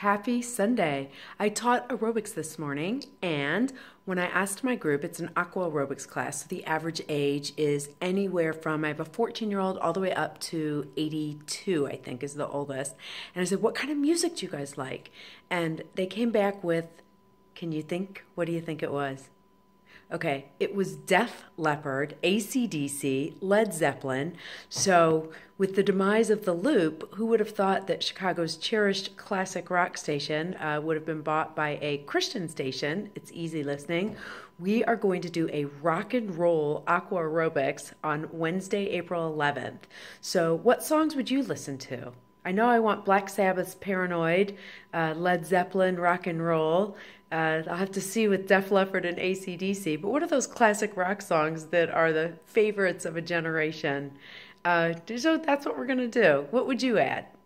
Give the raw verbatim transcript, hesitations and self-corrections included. Happy Sunday. I taught aerobics this morning, and when I asked my group, it's an aqua aerobics class, so the average age is anywhere from, I have a fourteen year old all the way up to eighty-two, I think is the oldest, and I said, what kind of music do you guys like? And they came back with, can you think, what do you think it was? Okay, it was Def Leppard, A C D C, Led Zeppelin. So with the demise of The Loop, who would have thought that Chicago's cherished classic rock station uh, would have been bought by a Christian station? It's easy listening. We are going to do a rock and roll aqua aerobics on Wednesday, April eleventh. So what songs would you listen to? I know I want Black Sabbath's Paranoid, uh, Led Zeppelin, rock and roll. Uh, I'll have to see with Def Leppard and A C D C, but what are those classic rock songs that are the favorites of a generation? Uh, so that's what we're going to do. What would you add?